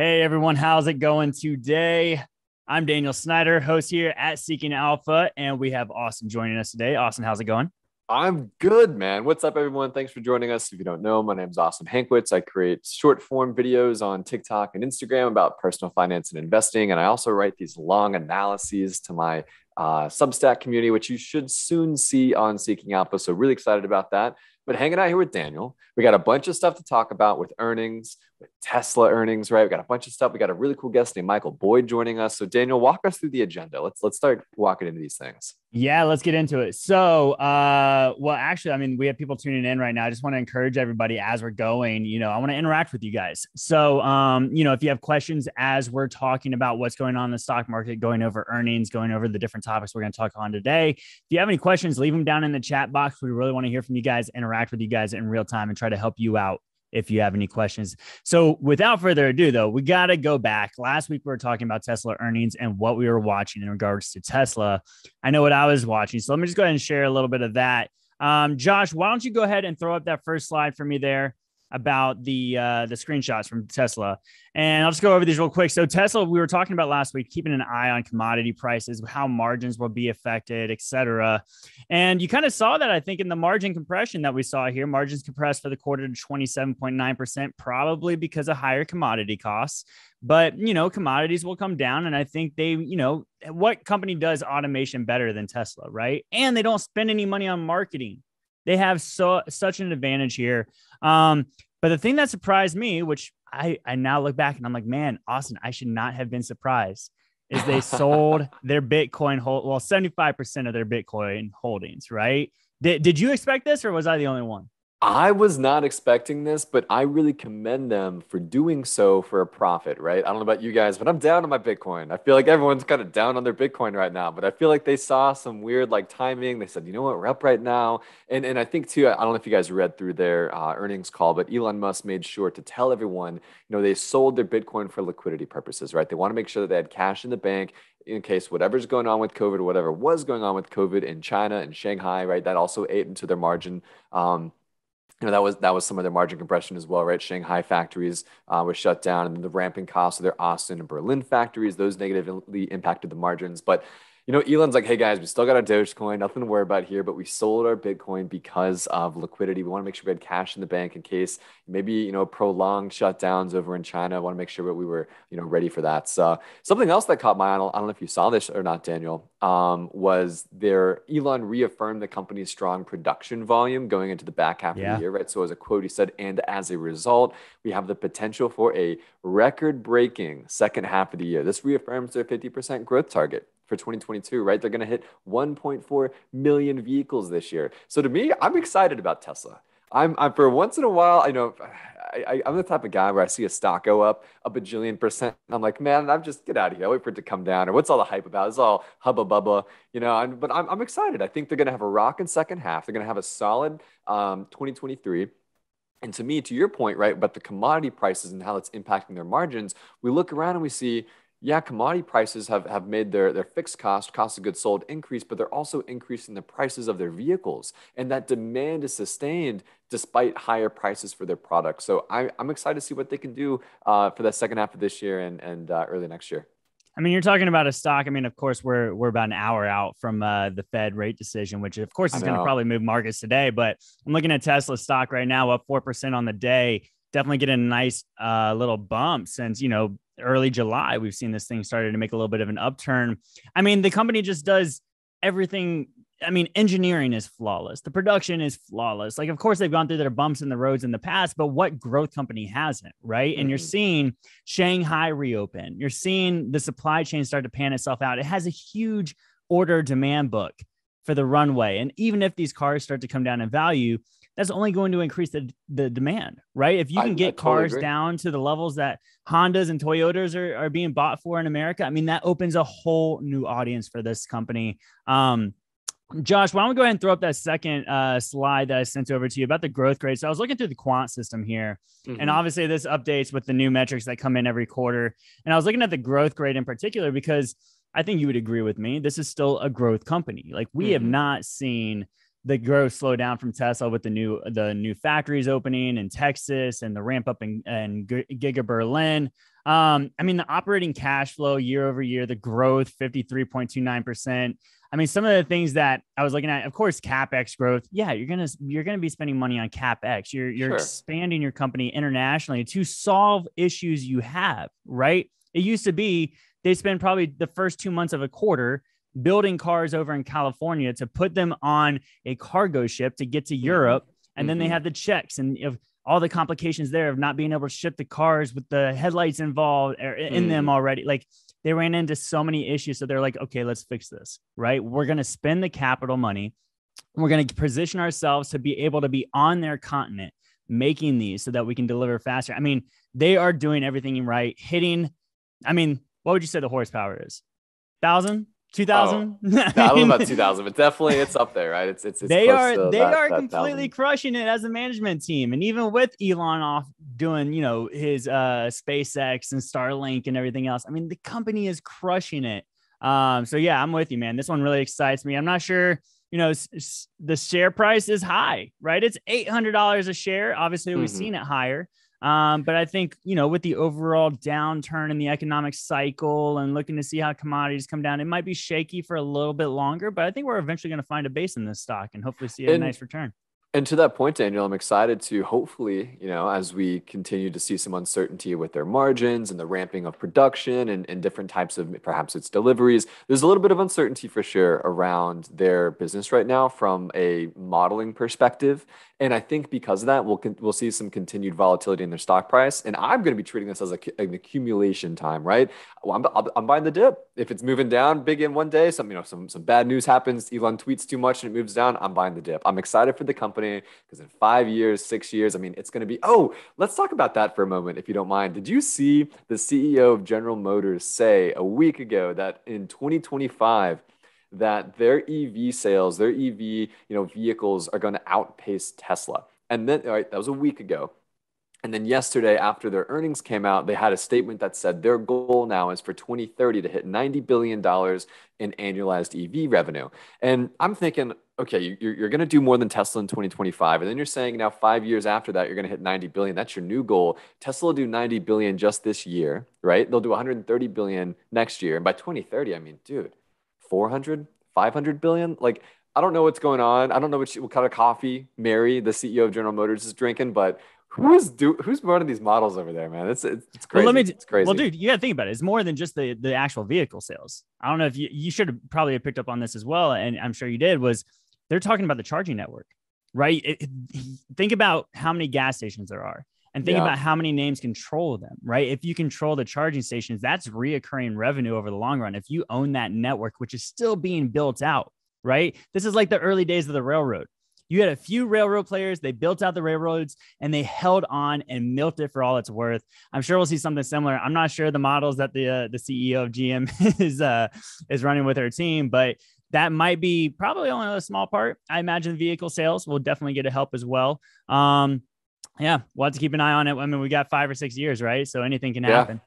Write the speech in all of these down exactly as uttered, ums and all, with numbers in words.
Hey everyone, how's it going today? I'm Daniel Snyder, host here at Seeking Alpha, and we have Austin joining us today. Austin, how's it going? I'm good, man. What's up, everyone? Thanks for joining us. If you don't know, my name is Austin Hankwitz. I create short-form videos on TikTok and Instagram about personal finance and investing, and I also write these long analyses to my uh, Substack community, which you should soon see on Seeking Alpha, so really excited about that. But hanging out here with Daniel, we got a bunch of stuff to talk about with earnings, with Tesla earnings, right? We got a bunch of stuff. We got a really cool guest named Michael Boyd joining us. So Daniel, walk us through the agenda. Let's let's start walking into these things. Yeah, let's get into it. So, uh, well, actually, I mean, we have people tuning in right now. I just want to encourage everybody as we're going. You know, I want to interact with you guys. So, um, you know, if you have questions as we're talking about what's going on in the stock market, going over earnings, going over the different topics we're going to talk on today. If you have any questions, leave them down in the chat box. We really want to hear from you guys. Interact with you guys in real time and try to help you out if you have any questions. So without further ado, though, we got to go back. Last week, we were talking about Tesla earnings and what we were watching in regards to Tesla. I know what I was watching. So let me just go ahead and share a little bit of that. Um, Josh, why don't you go ahead and throw up that first slide for me there about the uh, the screenshots from Tesla. And I'll just go over these real quick. So Tesla, we were talking about last week, keeping an eye on commodity prices, how margins will be affected, et cetera. And you kind of saw that, I think, in the margin compression that we saw here. Margins compressed for the quarter to twenty-seven point nine percent, probably because of higher commodity costs. But, you know, commodities will come down. And I think they, you know, what company does automation better than Tesla, right? And they don't spend any money on marketing. They have so such an advantage here. Um, but the thing that surprised me, which I, I now look back and I'm like, man, Austin, I should not have been surprised, is they sold their Bitcoin, hold, well, seventy-five percent of their Bitcoin holdings, right? Did, did you expect this or was I the only one? I was not expecting this, but I really commend them for doing so for a profit, right? I don't know about you guys, but I'm down on my Bitcoin. I feel like everyone's kind of down on their Bitcoin right now, but I feel like they saw some weird like timing. They said, you know what, we're up right now. And and I think too, I don't know if you guys read through their uh, earnings call, but Elon Musk made sure to tell everyone, you know, they sold their Bitcoin for liquidity purposes, right? They want to make sure that they had cash in the bank in case whatever's going on with COVID, or whatever was going on with COVID in China and Shanghai, right? That also ate into their margin. Um, You know, that was that was some of their margin compression as well, right? Shanghai factories uh, were shut down, and the ramping costs of their Austin and Berlin factories, those negatively impacted the margins. But, you know, Elon's like, hey, guys, we still got our Dogecoin, nothing to worry about here, but we sold our Bitcoin because of liquidity. We want to make sure we had cash in the bank in case maybe, you know, prolonged shutdowns over in China. I want to make sure that we were, you know, ready for that. So something else that caught my eye, I don't know if you saw this or not, Daniel, um, was their Elon reaffirmed the company's strong production volume going into the back half yeah. of the year, right? So as a quote, he said, and as a result, we have the potential for a record-breaking second half of the year. This reaffirms their fifty percent growth target for twenty twenty-two, right? They're going to hit one point four million vehicles this year. So to me, I'm excited about Tesla. I'm, I'm for once in a while, I know I, I, I'm the type of guy where I see a stock go up a bajillion percent. And I'm like, man, I'm just get out of here. I wait for it to come down. Or what's all the hype about? It's all hubba bubba, you know, I'm, but I'm, I'm excited. I think they're going to have a rockin' second half. They're going to have a solid um, twenty twenty-three. And to me, to your point, right, about the commodity prices and how it's impacting their margins, we look around and we see, yeah, commodity prices have, have made their, their fixed cost, cost of goods sold increase, but they're also increasing the prices of their vehicles. And that demand is sustained despite higher prices for their products. So I, I'm excited to see what they can do uh, for the second half of this year and, and uh, early next year. I mean, you're talking about a stock. I mean, of course, we're we're about an hour out from uh, the Fed rate decision, which, of course, is going to probably move markets today. But I'm looking at Tesla's stock right now, up four percent on the day. Definitely getting a nice uh, little bump since, you know, early July, we've seen this thing started to make a little bit of an upturn. I mean, the company just does everything. I mean, engineering is flawless. The production is flawless. Like, of course, they've gone through their bumps in the roads in the past, but what growth company hasn't, right? Mm-hmm. And you're seeing Shanghai reopen. You're seeing the supply chain start to pan itself out. It has a huge order demand book for the runway. And even if these cars start to come down in value, that's only going to increase the, the demand, right? If you can I, get I cars totally down to the levels that Hondas and Toyotas are, are being bought for in America, I mean, that opens a whole new audience for this company. Um, Josh, why don't we go ahead and throw up that second uh, slide that I sent over to you about the growth rate. So I was looking through the quant system here, mm-hmm. and obviously this updates with the new metrics that come in every quarter. And I was looking at the growth grade in particular, because I think you would agree with me. This is still a growth company. Like we mm-hmm. have not seen the growth slowed down from Tesla with the new the new factories opening in Texas and the ramp up in, in Giga Berlin. Um, I mean, the operating cash flow year over year, the growth fifty-three point two nine percent. I mean, some of the things that I was looking at, of course, CapEx growth. Yeah, you're gonna you're gonna be spending money on CapEx. You're you're Sure. expanding your company internationally to solve issues you have, right? It used to be they spend probably the first two months of a quarter building cars over in California to put them on a cargo ship to get to Europe. And mm-hmm. then they have the checks and of all the complications there of not being able to ship the cars with the headlights involved or in mm. them already. Like they ran into so many issues. So they're like, okay, let's fix this, right? We're going to spend the capital money. We're going to position ourselves to be able to be on their continent, making these so that we can deliver faster. I mean, they are doing everything right. Hitting, I mean, what would you say the horsepower is? Thousand? two thousand? Oh, I don't know about two thousand, but definitely it's up there, right? It's it's, it's They close are to they that, are that completely thousand. Crushing it as a management team. And even with Elon off doing, you know, his uh SpaceX and Starlink and everything else, I mean, the company is crushing it. Um so yeah, I'm with you, man. This one really excites me. I'm not sure, you know, s- s- the share price is high, right? It's eight hundred dollars a share. Obviously, we've mm-hmm. seen it higher. Um, but I think, you know, with the overall downturn in the economic cycle and looking to see how commodities come down, it might be shaky for a little bit longer, but I think we're eventually going to find a base in this stock and hopefully see a and, nice return. And to that point, Daniel, I'm excited to hopefully, you know, as we continue to see some uncertainty with their margins and the ramping of production and, and different types of perhaps it's deliveries, there's a little bit of uncertainty for sure around their business right now from a modeling perspective. And I think because of that, we'll we'll see some continued volatility in their stock price. And I'm going to be treating this as a, an accumulation time, right? Well, I'm, I'm buying the dip. If it's moving down big in one day, some you know some some bad news happens, Elon tweets too much and it moves down, I'm buying the dip. I'm excited for the company because in five years, six years, I mean, it's going to be, oh, let's talk about that for a moment, if you don't mind. Did you see the C E O of General Motors say a week ago that in twenty twenty-five, that their E V sales, their E V, you know, vehicles are going to outpace Tesla? And then, all right, that was a week ago. And then yesterday, after their earnings came out, they had a statement that said their goal now is for twenty thirty to hit ninety billion dollars in annualized E V revenue. And I'm thinking, okay, you're, you're going to do more than Tesla in twenty twenty-five. And then you're saying now five years after that, you're going to hit ninety billion. That's your new goal. Tesla will do ninety billion just this year, right? They'll do one hundred thirty billion next year. And by twenty thirty, I mean, dude, four hundred, five hundred billion. Like, I don't know what's going on. I don't know what, she, what kind of coffee Mary, the C E O of General Motors, is drinking, but who's do who's running these models over there, man? It's it's, it's crazy. Well, let me, it's crazy. Well, dude, you got to think about it. It's more than just the the actual vehicle sales. I don't know if you you should have probably have picked up on this as well, and I'm sure you did. Was they're talking about the charging network, right? It, it, think about how many gas stations there are. And think yeah. about how many names control them, right? If you control the charging stations, that's reoccurring revenue over the long run. If you own that network, which is still being built out, right? This is like the early days of the railroad. You had a few railroad players, they built out the railroads and they held on and milked it for all it's worth. I'm sure we'll see something similar. I'm not sure the models that the uh, the C E O of G M is uh, is running with her team, but that might be probably only a small part. I imagine vehicle sales will definitely get a help as well. Um, Yeah, we'll have to keep an eye on it. I mean, we got five or six years, right? So anything can happen.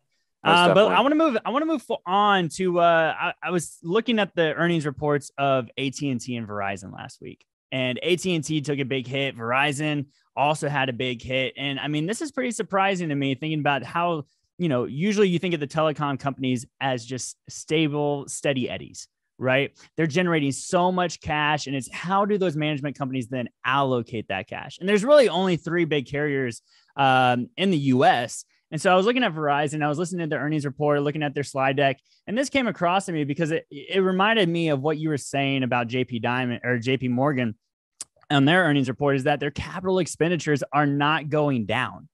Yeah, uh, but I want to move. I want to move on to. Uh, I, I was looking at the earnings reports of A T and T and Verizon last week, and A T and T took a big hit. Verizon also had a big hit, and I mean, this is pretty surprising to me. Thinking about how, you know, usually you think of the telecom companies as just stable, steady eddies, right? They're generating so much cash, and it's how do those management companies then allocate that cash? And there's really only three big carriers um, in the U S. And so I was looking at Verizon, I was listening to the earnings report, looking at their slide deck, and this came across to me because it, it reminded me of what you were saying about J P Diamond or J P Morgan on their earnings report, is that their capital expenditures are not going down,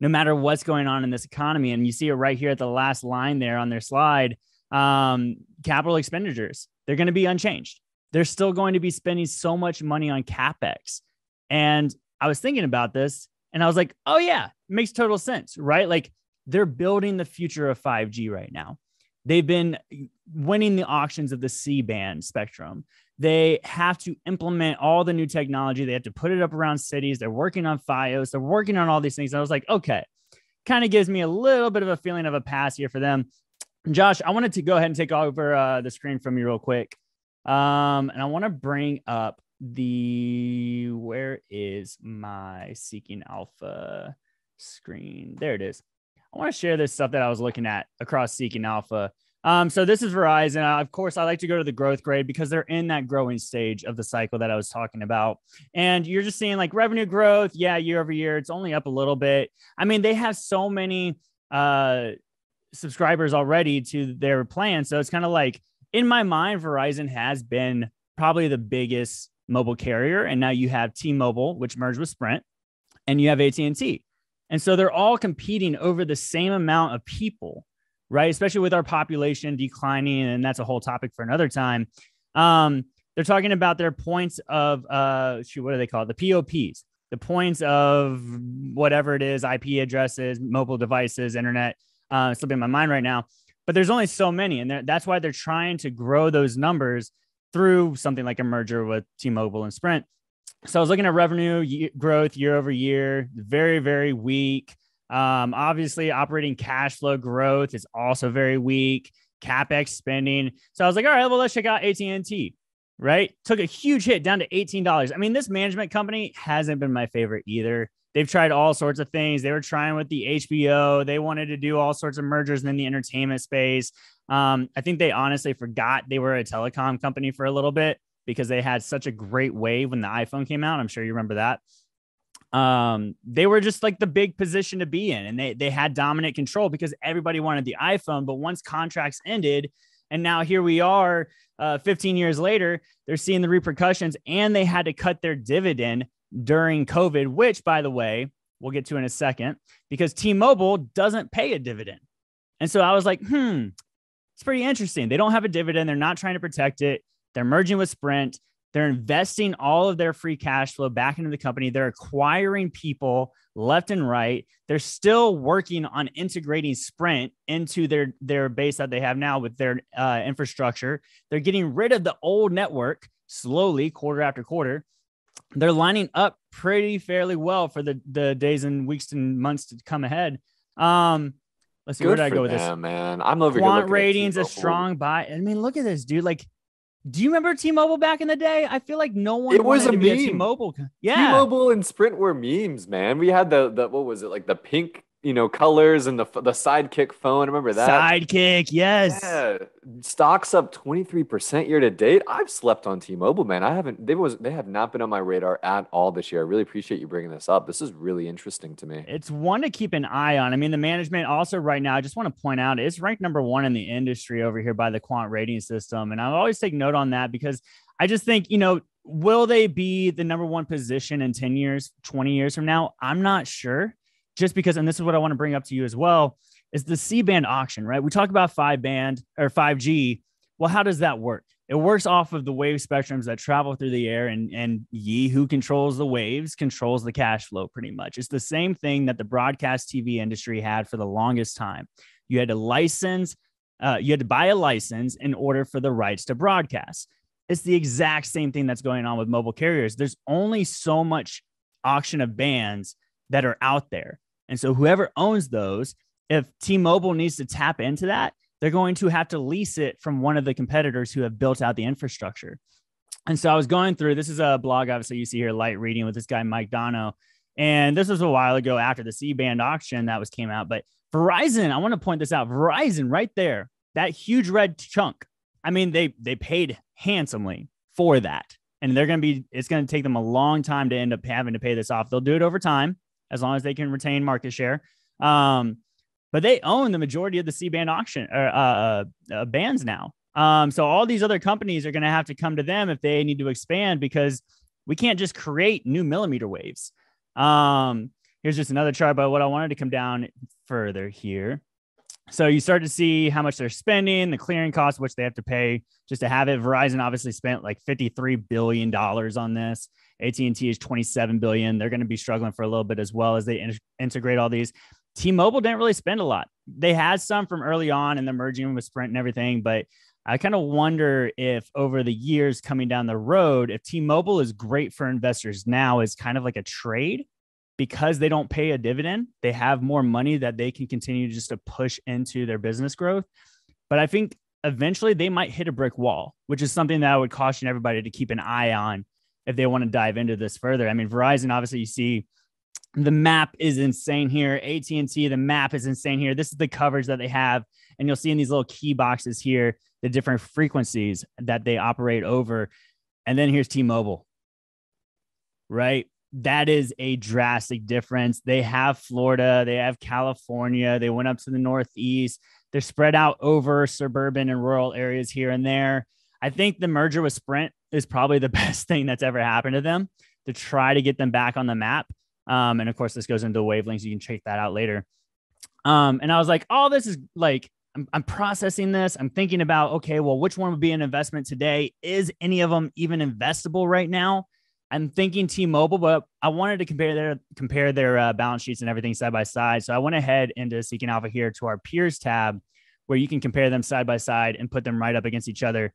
no matter what's going on in this economy. And you see it right here at the last line there on their slide. Um, capital expenditures, they're going to be unchanged. They're still going to be spending so much money on CapEx. And I was thinking about this and I was like, oh yeah, it makes total sense, right? Like they're building the future of five G right now. They've been winning the auctions of the C-band spectrum. They have to implement all the new technology. They have to put it up around cities. They're working on Fios. They're working on all these things. And I was like, okay, kind of gives me a little bit of a feeling of a pass here for them. Josh, I wanted to go ahead and take over uh, the screen from you real quick. Um, and I want to bring up the, where is my Seeking Alpha screen? There it is. I want to share this stuff that I was looking at across Seeking Alpha. Um, so this is Verizon. Uh, of course, I like to go to the growth grade because they're in that growing stage of the cycle that I was talking about. And you're just seeing like revenue growth. Yeah, year over year, it's only up a little bit. I mean, they have so many uh, subscribers already to their plan. So it's kind of like, in my mind, Verizon has been probably the biggest mobile carrier. And now you have T-Mobile, which merged with Sprint, and you have A T and T. And so they're all competing over the same amount of people, right? Especially with our population declining, and that's a whole topic for another time. Um, they're talking about their points of, uh, shoot, what do they call it? The P O Ps, the points of whatever it is, I P addresses, mobile devices, internet, uh, slipping my mind right now, but there's only so many. And that's why they're trying to grow those numbers through something like a merger with T-Mobile and Sprint. So I was looking at revenue growth year over year, very, very weak. Um, obviously, operating cash flow growth is also very weak. CapEx spending. So I was like, all right, well, let's check out A T and T, right? Took a huge hit down to eighteen dollars. I mean, this management company hasn't been my favorite either. They've tried all sorts of things. They were trying with the H B O. They wanted to do all sorts of mergers in the entertainment space. Um, I think they honestly forgot they were a telecom company for a little bit because they had such a great wave when the iPhone came out. I'm sure you remember that. Um, they were just like the big position to be in, and they, they had dominant control because everybody wanted the iPhone. But once contracts ended, and now here we are, uh, fifteen years later, they're seeing the repercussions, and they had to cut their dividend during COVID, which, by the way, we'll get to in a second, because T-Mobile doesn't pay a dividend. And so I was like, hmm, it's pretty interesting. They don't have a dividend. They're not trying to protect it. They're merging with Sprint. They're investing all of their free cash flow back into the company. They're acquiring people left and right. They're still working on integrating Sprint into their, their base that they have now with their uh, infrastructure. They're getting rid of the old network slowly, quarter after quarter. They're lining up pretty fairly well for the, the days and weeks and months to come ahead. Um, let's see, where did I go with this? Man, I'm over here looking at T-Mobile. Quant ratings, a strong buy. I mean, look at this, dude. Like, do you remember T-Mobile back in the day? I feel like no one. It was a meme. T-Mobile, yeah. T-Mobile and Sprint were memes, man. We had the the what was it like the pink, you know, colors and the the Sidekick phone. Remember that? Sidekick, yes. Yeah. Stocks up twenty-three percent year to date. I've slept on T-Mobile, man. I haven't. They was they have not been on my radar at all this year. I really appreciate you bringing this up. This is really interesting to me. It's one to keep an eye on. I mean, the management also right now, I just want to point out, it's ranked number one in the industry over here by the quant rating system, and I always take note on that because I just think, you know, will they be the number one position in ten years, twenty years from now? I'm not sure. Just because, and this is what I want to bring up to you as well, is the C-band auction, right? We talk about five band or five G. Well, how does that work? It works off of the wave spectrums that travel through the air, and, and ye who controls the waves controls the cash flow pretty much. It's the same thing that the broadcast T V industry had for the longest time. You had to license, uh, you had to buy a license in order for the rights to broadcast. It's the exact same thing that's going on with mobile carriers. There's only so much auction of bands that are out there. And so whoever owns those, if T-Mobile needs to tap into that, they're going to have to lease it from one of the competitors who have built out the infrastructure. And so I was going through, this is a blog, obviously you see here, Light Reading, with this guy, Mike Dono. And this was a while ago after the C-band auction that was came out, but Verizon, I want to point this out, Verizon right there, that huge red chunk. I mean, they, they paid handsomely for that, and they're going to be, it's going to take them a long time to end up having to pay this off. They'll do it over time, as long as they can retain market share. Um, but they own the majority of the C-band auction or uh, uh, bands now. Um, so all these other companies are going to have to come to them if they need to expand, because we can't just create new millimeter waves. Um, here's just another chart, but what I wanted to come down further here. So you start to see how much they're spending, the clearing costs, which they have to pay just to have it. Verizon obviously spent like fifty-three billion dollars on this. A T and T is twenty-seven billion dollars. They're going to be struggling for a little bit as well as they in- integrate all these. T-Mobile didn't really spend a lot. They had some from early on and they're merging with Sprint and everything. But I kind of wonder if over the years coming down the road, if T-Mobile is great for investors now is kind of like a trade, because they don't pay a dividend. They have more money that they can continue just to push into their business growth. But I think eventually they might hit a brick wall, which is something that I would caution everybody to keep an eye on. if they want to dive into this further. I mean, Verizon, obviously, you see the map is insane here. A T and T, the map is insane here. This is the coverage that they have. And you'll see in these little key boxes here, the different frequencies that they operate over. And then here's T-Mobile, right? That is a drastic difference. They have Florida, they have California, they went up to the Northeast. They're spread out over suburban and rural areas here and there. I think the merger with Sprint is probably the best thing that's ever happened to them to try to get them back on the map. Um, and of course, this goes into wavelengths. You can check that out later. Um, and I was like, all this is like, I'm, I'm processing this. I'm thinking about, okay, well, which one would be an investment today? Is any of them even investable right now? I'm thinking T-Mobile, but I wanted to compare their compare their uh, balance sheets and everything side by side. So I went ahead into Seeking Alpha here to our peers tab, where you can compare them side by side and put them right up against each other.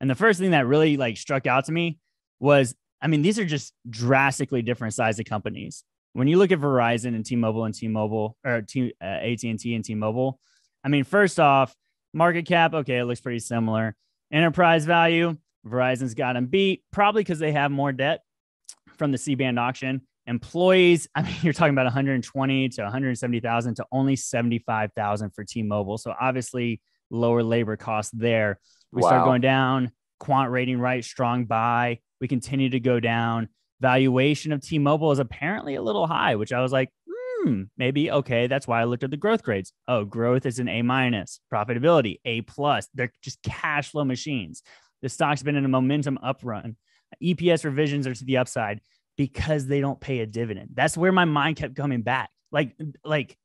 And the first thing that really like struck out to me was, I mean, these are just drastically different size of companies. When you look at Verizon and T-Mobile and T-Mobile or T, uh, A T and T and T-Mobile, I mean, first off, market cap, okay, it looks pretty similar. Enterprise value, Verizon's got them beat, probably because they have more debt from the C-band auction. Employees, I mean, you're talking about one hundred twenty to one hundred seventy thousand to only seventy-five thousand for T-Mobile. So obviously lower labor costs there. We wow. start going down, quant rating, right? Strong buy. We continue to go down. Valuation of T-Mobile is apparently a little high, which I was like, hmm, maybe. Okay. That's why I looked at the growth grades. Oh, growth is an A minus, profitability, A plus. They're just cash flow machines. The stock's been in a momentum uprun. E P S revisions are to the upside because they don't pay a dividend. That's where my mind kept coming back. Like, like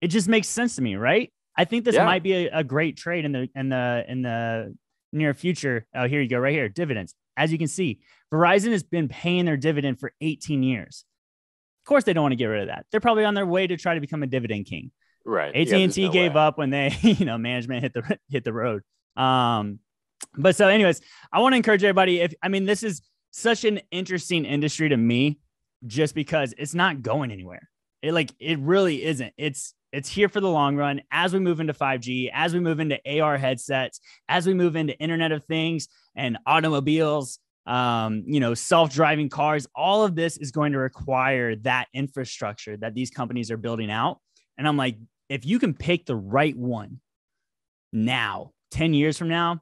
it just makes sense to me, right? I think this yeah. might be a, a great trade in the in the in the near future. Oh, here you go, right here, dividends. As you can see, Verizon has been paying their dividend for eighteen years. Of course, they don't want to get rid of that. They're probably on their way to try to become a dividend king. Right. A T and T yeah, no gave way. up when they, you know, management hit the hit the road. Um, but so, anyways, I want to encourage everybody. If I mean, this is such an interesting industry to me, just because it's not going anywhere. It like it really isn't. It's It's here for the long run. As we move into five G, as we move into A R headsets, as we move into Internet of Things and automobiles, um, you know, self-driving cars, all of this is going to require that infrastructure that these companies are building out. And I'm like, if you can pick the right one now, ten years from now,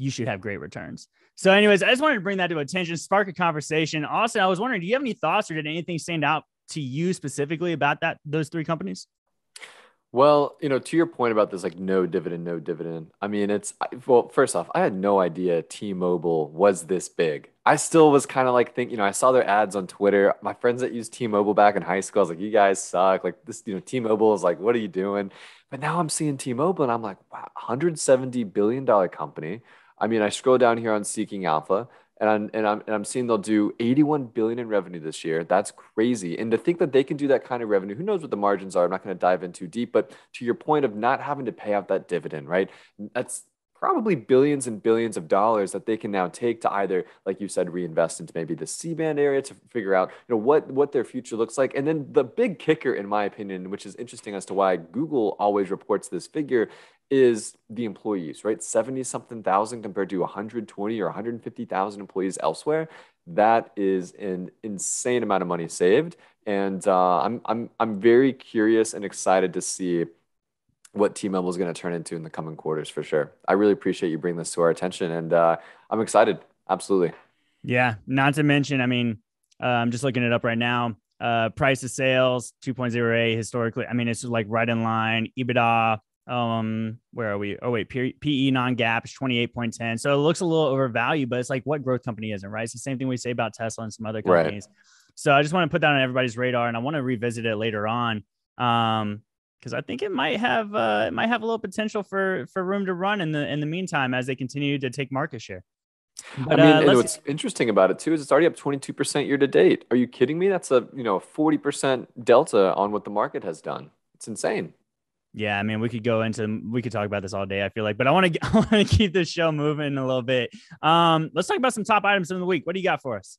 you should have great returns. So anyways, I just wanted to bring that to attention, spark a conversation. Austin, I was wondering, do you have any thoughts or did anything stand out to you specifically about that those three companies? Well, you know, to your point about this, like no dividend, no dividend. I mean, it's, well, first off, I had no idea T-Mobile was this big. I still was kind of like thinking, you know, I saw their ads on Twitter. My friends that used T-Mobile back in high school, I was like, you guys suck. Like this, you know, T-Mobile is like, what are you doing? But now I'm seeing T-Mobile and I'm like, wow, one hundred seventy billion dollars company. I mean, I scroll down here on Seeking Alpha and I'm, and I'm, and I'm seeing they'll do eighty-one billion dollars in revenue this year. That's crazy. And to think that they can do that kind of revenue, who knows what the margins are? I'm not going to dive in too deep, but to your point of not having to pay out that dividend, right? That's probably billions and billions of dollars that they can now take to either, like you said, reinvest into maybe the C-band area to figure out, you know, what, what their future looks like. And then the big kicker, in my opinion, which is interesting as to why Google always reports this figure, is the employees, right? seventy something thousand compared to one hundred twenty or one hundred fifty thousand employees elsewhere. That is an insane amount of money saved. And uh, I'm, I'm, I'm very curious and excited to see what T-Mobile is going to turn into in the coming quarters for sure. I really appreciate you bringing this to our attention and uh, I'm excited. Absolutely. Yeah. Not to mention, I mean, uh, I'm just looking it up right now. Uh, price to sales, two point oh eight historically. I mean, it's like right in line. EBITDA, um, where are we? Oh wait, P E non-gap is twenty-eight point one oh. So it looks a little overvalued, but it's like what growth company isn't, right? It's the same thing we say about Tesla and some other companies. Right. So I just want to put that on everybody's radar and I want to revisit it later on. Um, Because I think it might have uh, it might have a little potential for for room to run in the in the meantime as they continue to take market share. But, I mean, uh, and what's interesting about it too is it's already up twenty-two percent year to date. Are you kidding me? That's a you know forty percent delta on what the market has done. It's insane. Yeah, I mean, we could go into we could talk about this all day. I feel like, but I want to I want to keep this show moving a little bit. Um, let's talk about some top items in the week. What do you got for us?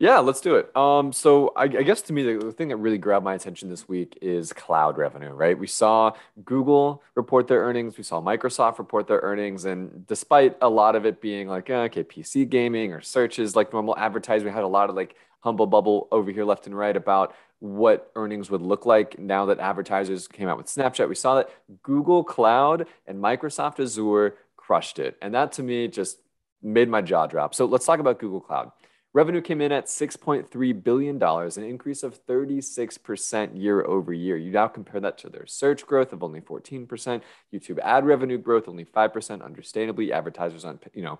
Yeah, let's do it. Um, so I, I guess to me, the, the thing that really grabbed my attention this week is cloud revenue, right? We saw Google report their earnings. We saw Microsoft report their earnings. And despite a lot of it being like, okay, P C gaming or searches, like normal advertising, we had a lot of like humble bubble over here left and right about what earnings would look like now that advertisers came out with Snapchat. We saw that Google Cloud and Microsoft Azure crushed it. And that to me just made my jaw drop. So let's talk about Google Cloud. Revenue came in at six point three billion dollars, an increase of thirty-six percent year over year. You now compare that to their search growth of only fourteen percent, YouTube ad revenue growth only five percent. Understandably, advertisers aren't, you know,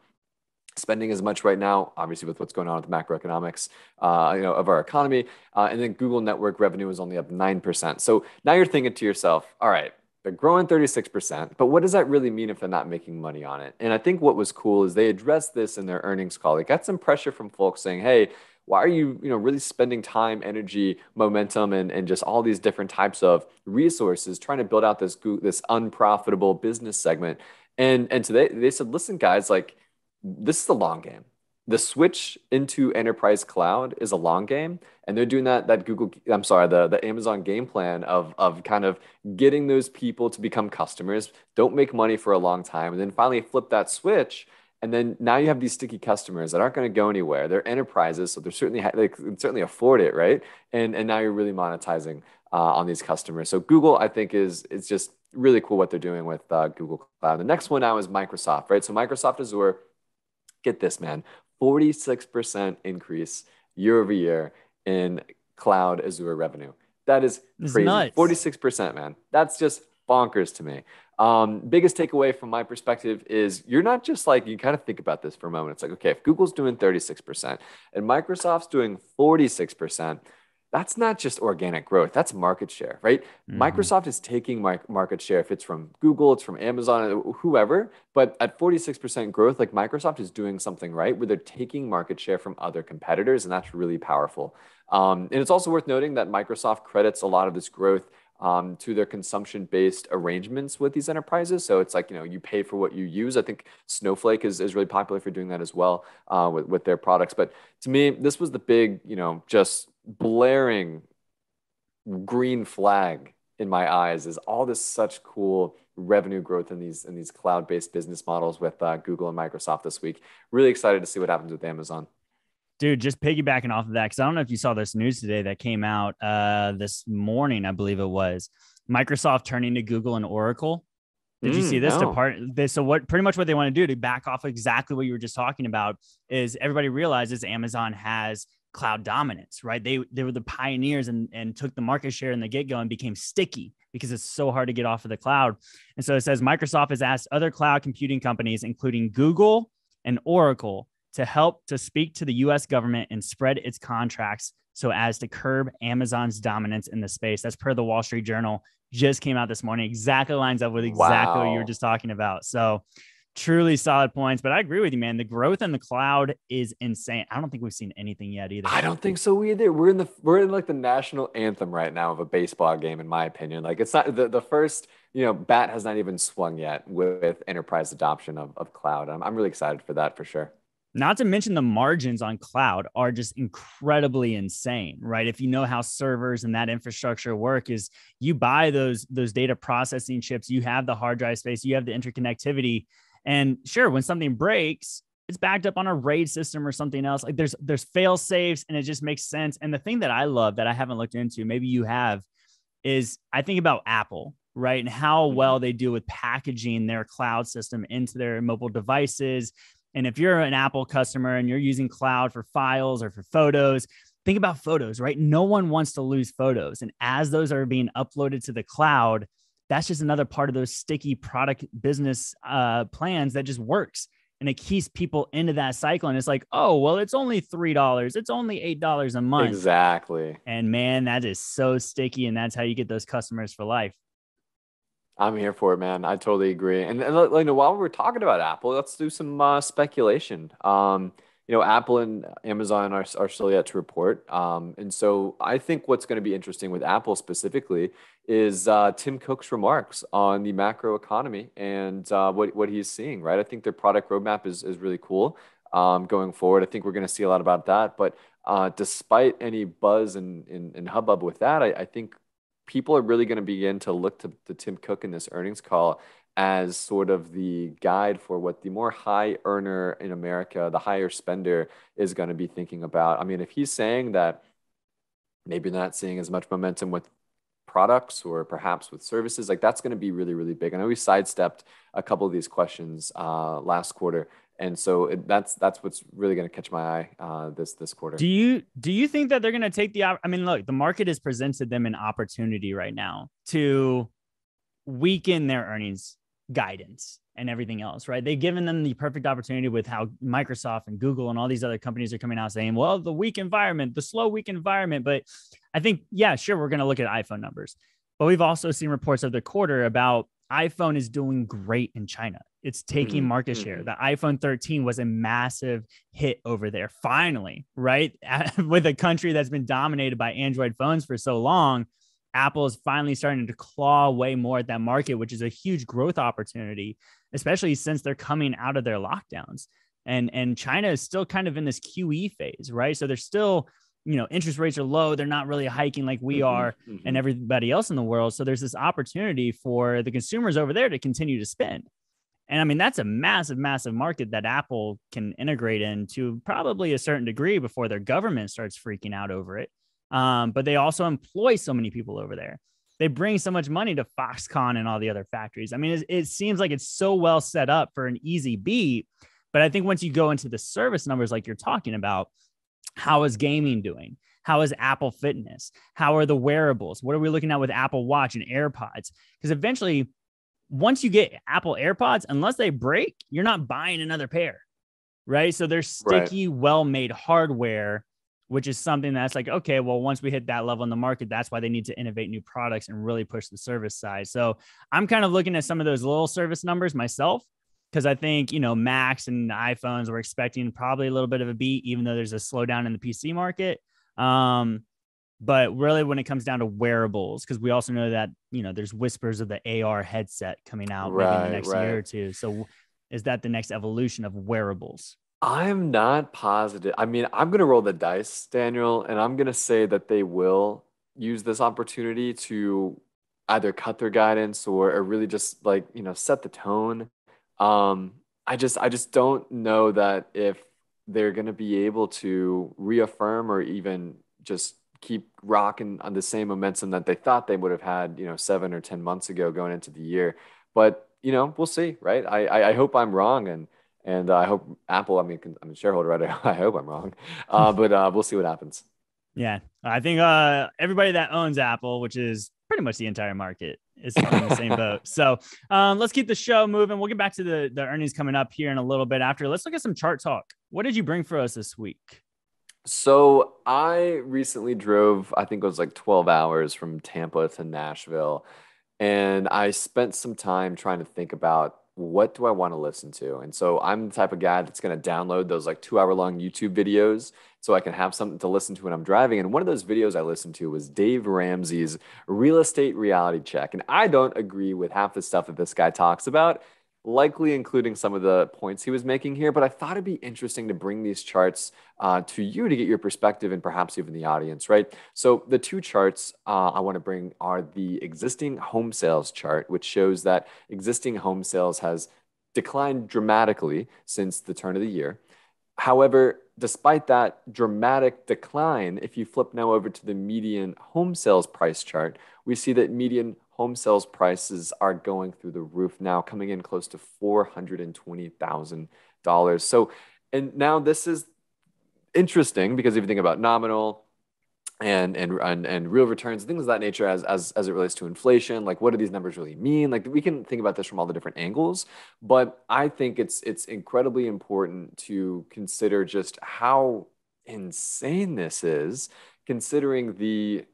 spending as much right now, obviously with what's going on with the macroeconomics uh, you know, of our economy. Uh, and then Google network revenue is only up nine percent. So now you're thinking to yourself, all right, they're growing thirty-six percent, but what does that really mean if they're not making money on it? And I think what was cool is they addressed this in their earnings call. They got some pressure from folks saying, hey, why are you, you know, really spending time, energy, momentum, and, and just all these different types of resources trying to build out this, this unprofitable business segment? And, and today they said, listen, guys, like, this is the long game. The switch into enterprise cloud is a long game, and they're doing that that Google, I'm sorry, the, the Amazon game plan of, of kind of getting those people to become customers, don't make money for a long time, and then finally flip that switch, and then now you have these sticky customers that aren't going to go anywhere. They're enterprises, so they're certainly they can certainly afford it, right? And and now you're really monetizing uh, on these customers. So Google, I think, is it's just really cool what they're doing with uh, Google Cloud. The next one now is Microsoft, right? So Microsoft Azure. Get this, man, forty-six percent increase year over year in cloud Azure revenue. That is crazy. Nice. forty-six percent, man. That's just bonkers to me. Um, biggest takeaway from my perspective is you're not just like, you kind of think about this for a moment. It's like, okay, if Google's doing thirty-six percent and Microsoft's doing forty-six percent, that's not just organic growth. That's market share, right? Mm-hmm. Microsoft is taking market share. If it's from Google, it's from Amazon, whoever. But at forty-six percent growth, like Microsoft is doing something right where they're taking market share from other competitors. And that's really powerful. Um, and it's also worth noting that Microsoft credits a lot of this growth Um, to their consumption-based arrangements with these enterprises. So it's like, you know, you pay for what you use. I think Snowflake is, is really popular for doing that as well uh, with, with their products. But to me, this was the big, you know, just blaring green flag in my eyes is all this such cool revenue growth in these in these cloud-based business models with uh, Google and Microsoft this week. Really excited to see what happens with Amazon. Dude, just piggybacking off of that, because I don't know if you saw this news today that came out uh, this morning, I believe it was, Microsoft turning to Google and Oracle. Did mm, you see this? No. Depart- they, so what? Pretty much what they want to do to back off exactly what you were just talking about is everybody realizes Amazon has cloud dominance, right? They they were the pioneers and, and took the market share in the get-go and became sticky because it's so hard to get off of the cloud. And so it says Microsoft has asked other cloud computing companies, including Google and Oracle, to help to speak to the U S government and spread its contracts so as to curb Amazon's dominance in the space. That's per the Wall Street Journal, just came out this morning. Exactly lines up with exactly wow. what you were just talking about. So truly solid points, but I agree with you, man. The growth in the cloud is insane. I don't think we've seen anything yet either. I don't think so either. We're in the, we're in like the national anthem right now of a baseball game, in my opinion. Like it's not the, the first, you know, bat has not even swung yet with enterprise adoption of, of cloud. I'm, I'm really excited for that for sure. Not to mention the margins on cloud are just incredibly insane, right? If you know how servers and that infrastructure work is you buy those, those data processing chips, you have the hard drive space, you have the interconnectivity. And sure, when something breaks, it's backed up on a RAID system or something else. Like there's, there's fail safes and it just makes sense. And the thing that I love that I haven't looked into, maybe you have, is I think about Apple, right? And how well they do with packaging their cloud system into their mobile devices. And if you're an Apple customer and you're using cloud for files or for photos, think about photos, right? No one wants to lose photos. And as those are being uploaded to the cloud, that's just another part of those sticky product business uh, plans that just works. And it keeps people into that cycle. And it's like, oh, well, it's only three dollars. It's only eight dollars a month. Exactly. And man, that is so sticky. And that's how you get those customers for life. I'm here for it, man. I totally agree. And, and you know, while we're talking about Apple, let's do some uh, speculation. Um, you know, Apple and Amazon are, are still yet to report. Um, and so I think what's going to be interesting with Apple specifically is uh, Tim Cook's remarks on the macro economy and uh, what, what he's seeing, right? I think their product roadmap is, is really cool. um, going forward. I think we're going to see a lot about that. But uh, despite any buzz and, and, and hubbub with that, I, I think people are really going to begin to look to, to Tim Cook in this earnings call as sort of the guide for what the more high earner in America, the higher spender, is going to be thinking about. I mean, if he's saying that maybe not seeing as much momentum with products or perhaps with services, like that's going to be really, really big. I know we sidestepped a couple of these questions uh, last quarter. And so it, that's that's what's really going to catch my eye uh, this this quarter. Do you do you think that they're going to take the? I mean, look, the market has presented them an opportunity right now to weaken their earnings guidance and everything else, right? They've given them the perfect opportunity with how Microsoft and Google and all these other companies are coming out saying, well, the weak environment, the slow weak environment. But I think, yeah, sure, we're going to look at iPhone numbers. But we've also seen reports of the quarter about iPhone is doing great in China. It's taking mm-hmm. market share. The iPhone thirteen was a massive hit over there, finally, right? With a country that's been dominated by Android phones for so long, Apple is finally starting to claw away more at that market, which is a huge growth opportunity, especially since they're coming out of their lockdowns. And, and China is still kind of in this Q E phase, right? So they're still, you know, interest rates are low. They're not really hiking like we are mm-hmm. and everybody else in the world. So there's this opportunity for the consumers over there to continue to spend. And I mean, that's a massive, massive market that Apple can integrate into probably a certain degree before their government starts freaking out over it. Um, but they also employ so many people over there. They bring so much money to Foxconn and all the other factories. I mean, it, it seems like it's so well set up for an easy beat. But I think once you go into the service numbers, like you're talking about, how is gaming doing? How is Apple Fitness? How are the wearables? What are we looking at with Apple Watch and AirPods? Because eventually, once you get Apple AirPods, unless they break, you're not buying another pair, right? So they're sticky, right. Well-made hardware, which is something that's like, okay, well, once we hit that level in the market, that's why they need to innovate new products and really push the service side. So I'm kind of looking at some of those little service numbers myself, because I think, you know, Macs and iPhones, we're expecting probably a little bit of a beat, even though there's a slowdown in the P C market. Um, but really when it comes down to wearables, because we also know that, you know, there's whispers of the A R headset coming out right, maybe in the next right. year or two. So is that the next evolution of wearables? I'm not positive. I mean, I'm going to roll the dice, Daniel, and I'm going to say that they will use this opportunity to either cut their guidance or, or really just like, you know, set the tone. Um, I just, I just don't know that if they're going to be able to reaffirm or even just keep rocking on the same momentum that they thought they would have had, you know, seven or ten months ago going into the year. But, you know, we'll see, right? I, I, I hope I'm wrong. And And uh, I hope Apple, I mean, I'm a shareholder, right? I hope I'm wrong, uh, but uh, we'll see what happens. Yeah, I think uh, everybody that owns Apple, which is pretty much the entire market, is in the same boat. So um, let's keep the show moving. We'll get back to the, the earnings coming up here in a little bit after. Let's look at some chart talk. What did you bring for us this week? So I recently drove, I think it was like twelve hours from Tampa to Nashville. And I spent some time trying to think about what do I want to listen to? And so I'm the type of guy that's going to download those like two hour long YouTube videos so I can have something to listen to when I'm driving. And one of those videos I listened to was Dave Ramsey's Real Estate Reality Check. And I don't agree with half the stuff that this guy talks about, likely including some of the points he was making here, but I thought it'd be interesting to bring these charts uh, to you to get your perspective and perhaps even the audience, right? So the two charts uh, I want to bring are the existing home sales chart, which shows that existing home sales has declined dramatically since the turn of the year. However, despite that dramatic decline, if you flip now over to the median home sales price chart, we see that median home sales prices are going through the roof now, coming in close to four hundred twenty thousand dollars. So, and now this is interesting because if you think about nominal and and and, and real returns, things of that nature as, as, as it relates to inflation, like what do these numbers really mean? Like we can think about this from all the different angles, but I think it's it's incredibly important to consider just how insane this is, considering the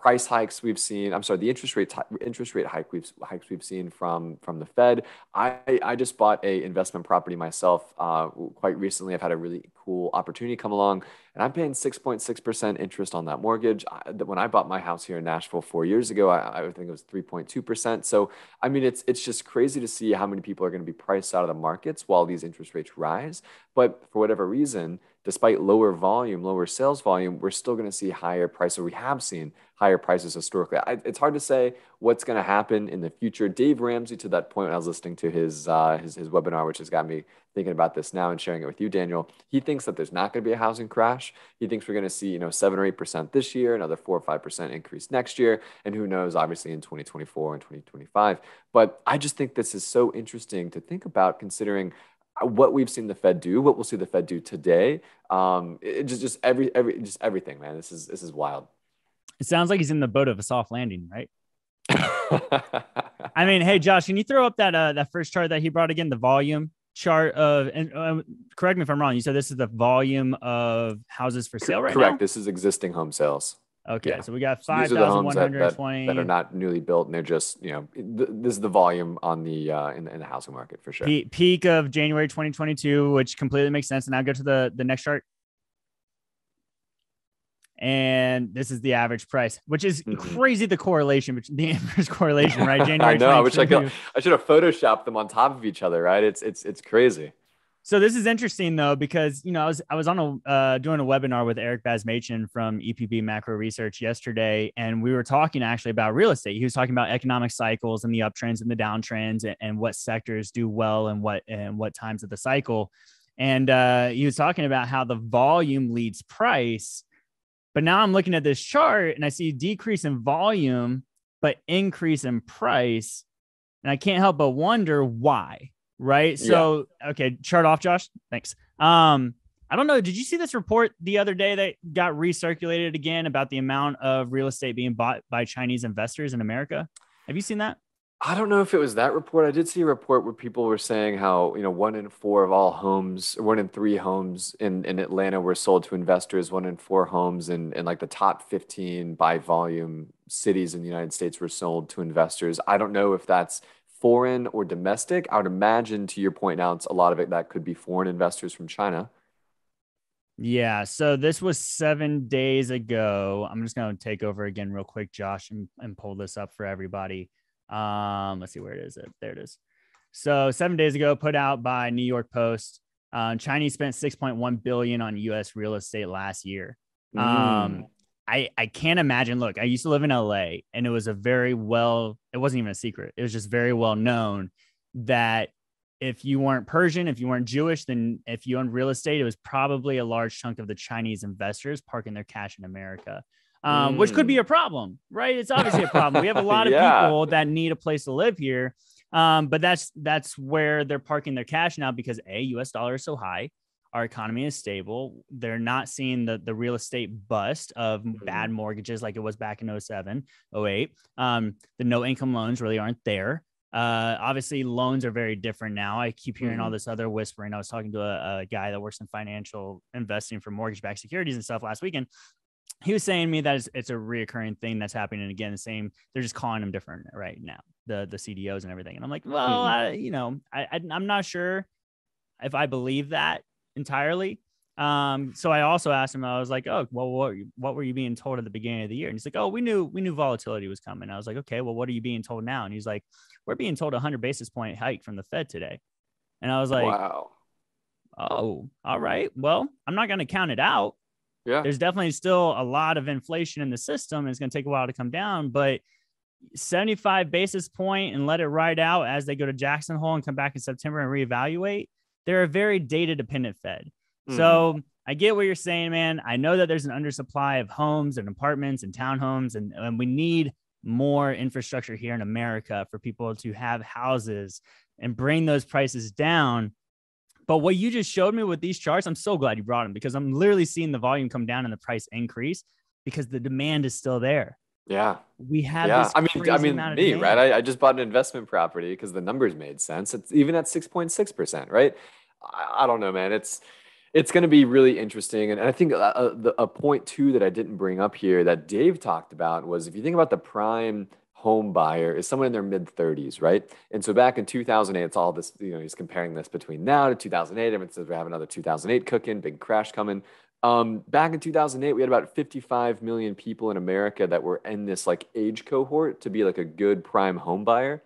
price hikes we've seen. I'm sorry, the interest rate interest rate hike we've hikes we've seen from from the Fed. I I just bought a investment property myself uh, quite recently. I've had a really cool cool opportunity come along, and I'm paying six point six percent interest on that mortgage. I, when I bought my house here in Nashville four years ago, I, I think it was three point two percent. So, I mean, it's it's just crazy to see how many people are going to be priced out of the markets while these interest rates rise. But for whatever reason, despite lower volume, lower sales volume, we're still going to see higher prices. We have seen higher prices historically. I, it's hard to say what's going to happen in the future. Dave Ramsey, to that point, when I was listening to his, uh, his his webinar, which has got me thinking about this now and sharing it with you, Daniel, he thinks that there's not going to be a housing crash. He thinks we're going to see, you know, seven or eight percent this year, another four or five percent increase next year. And who knows, obviously in twenty twenty-four and twenty twenty-five. But I just think this is so interesting to think about, considering what we've seen the Fed do, what we'll see the Fed do today. Um, it just, just every, every, just everything, man. This is, this is wild. It sounds like he's in the boat of a soft landing, right? I mean, hey, Josh, can you throw up that, uh, that first chart that he brought again, the volume chart of, and uh, correct me if I'm wrong. You said this is the volume of houses for sale, right? Correct. Now? This is existing home sales. Okay. Yeah. So we got five thousand one hundred twenty that, that, that are not newly built. And they're just, you know, th- this is the volume on the, uh, in, in the housing market for sure. Pe- peak of January twenty twenty-two, which completely makes sense. And now go to the, the next chart. And this is the average price, which is mm-hmm. crazy. The correlation, which the inverse correlation, right? January. I know. I wish I could. I should have photoshopped them on top of each other, right? It's it's it's crazy. So this is interesting though, because you know I was I was on a uh, doing a webinar with Eric Basmachin from E P B Macro Research yesterday, and we were talking actually about real estate. He was talking about economic cycles and the uptrends and the downtrends, and, and what sectors do well and what and what times of the cycle. And uh, he was talking about how the volume leads price. But now I'm looking at this chart and I see a decrease in volume, but increase in price. And I can't help but wonder why, right? So, yeah. Okay, chart off, Josh. Thanks. Um, I don't know. Did you see this report the other day that got recirculated again about the amount of real estate being bought by Chinese investors in America? Have you seen that? I don't know if it was that report. I did see a report where people were saying how, you know, one in four of all homes, one in three homes in, in Atlanta were sold to investors, one in four homes in, in like the top fifteen by volume cities in the United States were sold to investors. I don't know if that's foreign or domestic. I would imagine, to your point now, it's a lot of it that could be foreign investors from China. Yeah. So this was seven days ago. I'm just going to take over again real quick, Josh, and, and pull this up for everybody. Um, let's see, where it is. There it is. So seven days ago, put out by New York Post, um, Chinese spent six point one billion dollars on U S real estate last year. Mm. Um, I, I can't imagine. Look, I used to live in L A, and it was a very well, it wasn't even a secret. It was just very well known that if you weren't Persian, if you weren't Jewish, then if you owned real estate, it was probably a large chunk of the Chinese investors parking their cash in America. Um, mm. Which could be a problem, right? It's obviously a problem. We have a lot of yeah. people that need a place to live here. Um, but that's, that's where they're parking their cash now, because a U S dollar is so high. Our economy is stable. They're not seeing the, the real estate bust of bad mortgages like it was back in oh seven, oh eight. Um, the no income loans really aren't there. Uh, obviously loans are very different now. I keep hearing mm-hmm. all this other whispering. I was talking to a, a guy that works in financial investing for mortgage-backed securities and stuff last weekend. He was saying to me that it's a reoccurring thing that's happening. And again, the same, they're just calling them different right now, the, the C D Os and everything. And I'm like, well, I, you know, I, I, I'm not sure if I believe that entirely. Um, so I also asked him, I was like, oh, well, what, what were you being told at the beginning of the year? And he's like, oh, we knew, we knew volatility was coming. I was like, okay, well, what are you being told now? And he's like, we're being told a hundred basis point hike from the Fed today. And I was like, wow. Oh, all right. Well, I'm not going to count it out. Yeah. There's definitely still a lot of inflation in the system. It's going to take a while to come down, but seventy-five basis point and let it ride out as they go to Jackson Hole and come back in September and reevaluate. They're a very data dependent Fed. Mm. So I get what you're saying, man. I know that there's an undersupply of homes and apartments and townhomes, and, and we need more infrastructure here in America for people to have houses and bring those prices down. But what you just showed me with these charts, I'm so glad you brought them, because I'm literally seeing the volume come down and the price increase because the demand is still there. Yeah. We have yeah. this I mean, I mean, me, demand. Right? I, I just bought an investment property because the numbers made sense. It's even at six point six percent, right? I, I don't know, man. It's it's going to be really interesting. And I think a, a, a point, too, that I didn't bring up here that Dave talked about was, if you think about the prime home buyer is someone in their mid thirties, right? And so back in two thousand eight, it's all this, you know, he's comparing this between now to two thousand eight. Everyone says we have another two thousand eight cooking, big crash coming. Um, back in two thousand eight, we had about fifty-five million people in America that were in this like age cohort to be like a good prime home buyer.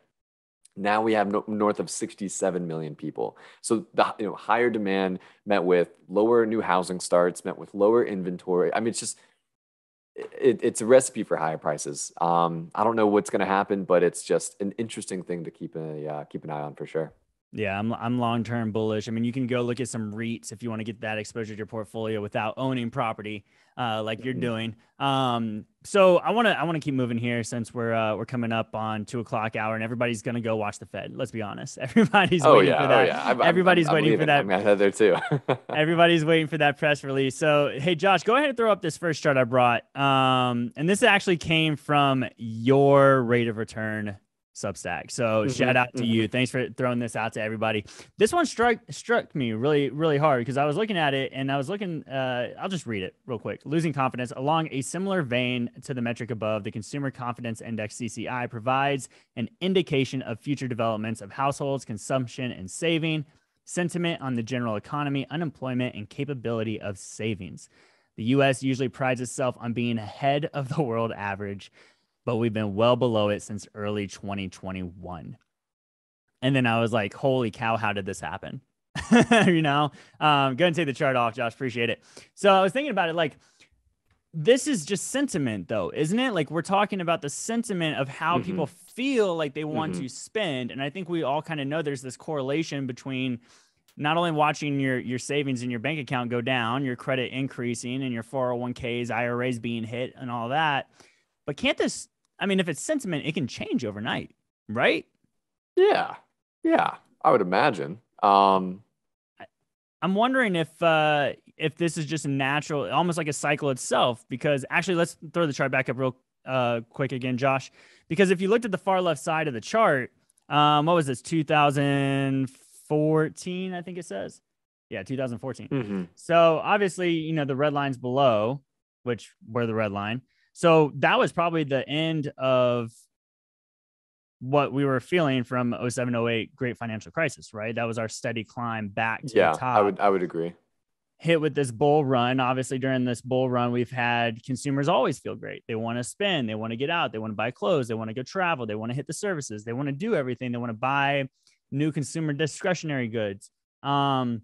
Now we have no, north of sixty-seven million people. So the you know higher demand met with lower new housing starts, met with lower inventory. I mean, it's just, it, it's a recipe for higher prices. Um, I don't know what's going to happen, but it's just an interesting thing to keep a uh, keep an eye on for sure. Yeah, I'm I'm long-term bullish. I mean, you can go look at some REITs if you want to get that exposure to your portfolio without owning property, uh, like you're doing. Um, so I want to I want to keep moving here since we're uh, we're coming up on two o'clock hour and everybody's gonna go watch the Fed. Let's be honest, everybody's oh, waiting yeah, for that. Oh, yeah. I'm, everybody's I'm, I'm waiting leaving. for that. I'm out there too. Everybody's waiting for that press release. So hey, Josh, go ahead and throw up this first chart I brought. Um, and this actually came from your rate of return Substack. So mm-hmm. shout out to mm-hmm. you. Thanks for throwing this out to everybody. This one struck struck me really, really hard because I was looking at it and I was looking, uh, I'll just read it real quick. Losing confidence along a similar vein to the metric above, the Consumer Confidence Index, C C I, provides an indication of future developments of households, consumption and saving, sentiment on the general economy, unemployment and capability of savings. The U S usually prides itself on being ahead of the world average, but we've been well below it since early twenty twenty-one. And then I was like, holy cow, how did this happen? You know, um, go and take the chart off, Josh, appreciate it. So I was thinking about it, like, this is just sentiment though, isn't it? Like, we're talking about the sentiment of how mm-hmm. people feel like they want mm-hmm. to spend. And I think we all kind of know there's this correlation between not only watching your your savings in your bank account go down, your credit increasing and your four oh one Ks, I R As being hit and all that, but can't this, I mean, if it's sentiment, it can change overnight, right? Yeah. Yeah. I would imagine. Um, I, I'm wondering if uh, if this is just a natural, almost like a cycle itself, because actually, let's throw the chart back up real uh, quick again, Josh, because if you looked at the far left side of the chart, um, what was this? two thousand fourteen, I think it says. Yeah, two thousand fourteen. Mm-hmm. So obviously, you know, the red line's below, which were the red line. So that was probably the end of what we were feeling from oh seven, oh eight, great financial crisis, right? That was our steady climb back to yeah, the top. I would, I would agree. Hit with this bull run. Obviously, during this bull run, we've had consumers always feel great. They want to spend. They want to get out. They want to buy clothes. They want to go travel. They want to hit the services. They want to do everything. They want to buy new consumer discretionary goods. Um,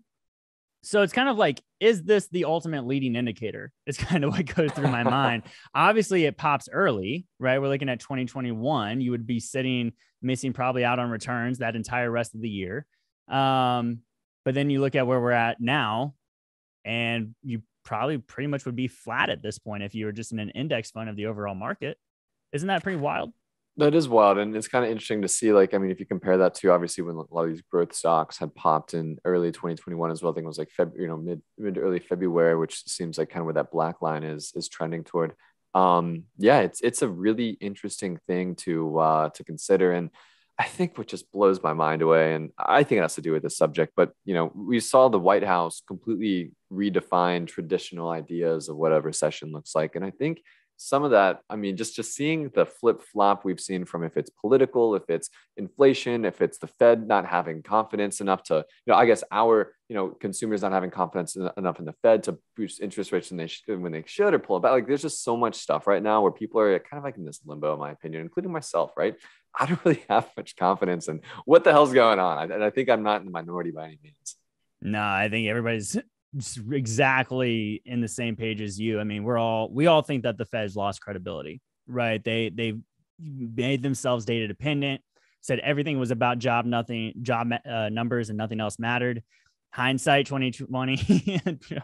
So it's kind of like, is this the ultimate leading indicator? It's kind of what goes through my mind. Obviously, it pops early, right? We're looking at twenty twenty-one. You would be sitting, missing probably out on returns that entire rest of the year. Um, but then you look at where we're at now, and you probably pretty much would be flat at this point if you were just in an index fund of the overall market. Isn't that pretty wild? That is wild. And it's kind of interesting to see, like, I mean, if you compare that to obviously when a lot of these growth stocks had popped in early twenty twenty-one as well, I think it was like, Feb, you know, mid, mid early February, which seems like kind of where that black line is, is trending toward. Um, yeah, it's, it's a really interesting thing to, uh, to consider. And I think what just blows my mind away, and I think it has to do with this subject, but, you know, we saw the White House completely redefine traditional ideas of what a recession looks like. And I think some of that, I mean, just, just seeing the flip flop we've seen from if it's political, if it's inflation, if it's the Fed not having confidence enough to, you know, I guess our, you know, consumers not having confidence enough in the Fed to boost interest rates when they should, when they should or pull it back. Like, there's just so much stuff right now where people are kind of like in this limbo, in my opinion, including myself, right? I don't really have much confidence in what the hell's going on. And I think I'm not in the minority by any means. No, I think everybody's exactly in the same page as you. I mean, we're all, we all think that the Fed's lost credibility, right? They, they made themselves data dependent, said everything was about job, nothing job uh, numbers and nothing else mattered. Hindsight twenty twenty,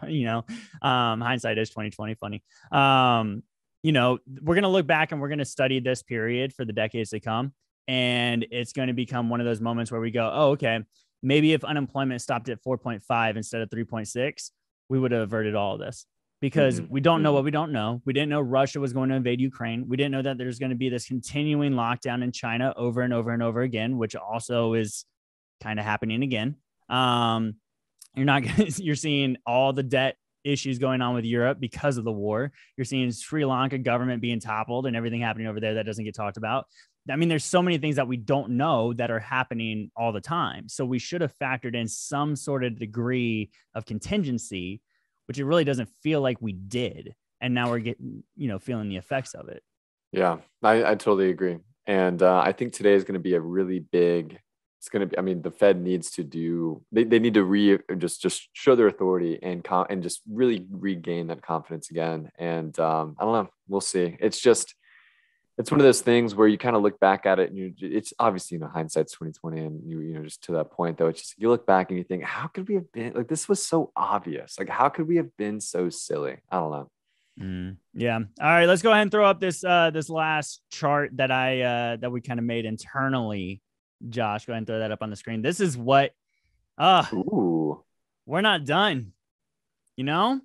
you know, um, hindsight is twenty twenty funny. Um, you know, we're going to look back and we're going to study this period for the decades to come. And it's going to become one of those moments where we go, oh, okay, maybe if unemployment stopped at four point five instead of three point six, we would have averted all of this, because mm-hmm. we don't know what we don't know. We didn't know Russia was going to invade Ukraine. We didn't know that there's going to be this continuing lockdown in China over and over and over again, which also is kind of happening again. Um, you're not gonna, you're seeing all the debt issues going on with Europe because of the war. You're seeing Sri Lanka government being toppled and everything happening over there that doesn't get talked about. I mean, there's so many things that we don't know that are happening all the time. So we should have factored in some sort of degree of contingency, which it really doesn't feel like we did. And now we're getting, you know, feeling the effects of it. Yeah, I, I totally agree. And uh, I think today is going to be a really big, it's going to be, I mean, the Fed needs to do, they, they need to re just, just show their authority and com- and just really regain that confidence again. And um, I don't know, we'll see. It's just, it's one of those things where you kind of look back at it and you, it's obviously, you know, hindsight's twenty twenty, and you, you know, just to that point though, it's just, you look back and you think, how could we have been like, this was so obvious. Like, how could we have been so silly? I don't know. Mm, yeah. All right. Let's go ahead and throw up this, uh, this last chart that I, uh, that we kind of made internally. Josh, go ahead and throw that up on the screen. This is what, uh, Ooh. We're not done, you know?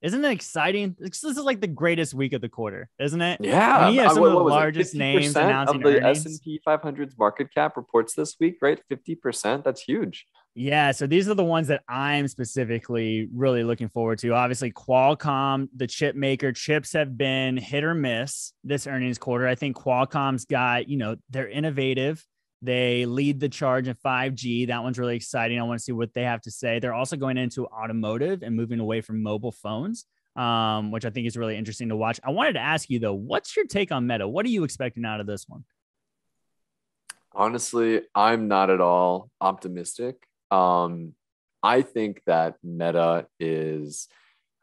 Isn't it exciting? This is like the greatest week of the quarter, isn't it? Yeah. I mean, yeah, some what, of the largest names announcing earnings. Of the S and P five hundred's market cap reports this week, right? fifty percent. That's huge. Yeah. So these are the ones that I'm specifically really looking forward to. Obviously, Qualcomm, the chip maker, chips have been hit or miss this earnings quarter. I think Qualcomm's got, you know, they're innovative. They lead the charge in five G. That one's really exciting. I want to see what they have to say. They're also going into automotive and moving away from mobile phones, um, which I think is really interesting to watch. I wanted to ask you, though, what's your take on Meta? What are you expecting out of this one? Honestly, I'm not at all optimistic. Um, I think that Meta is,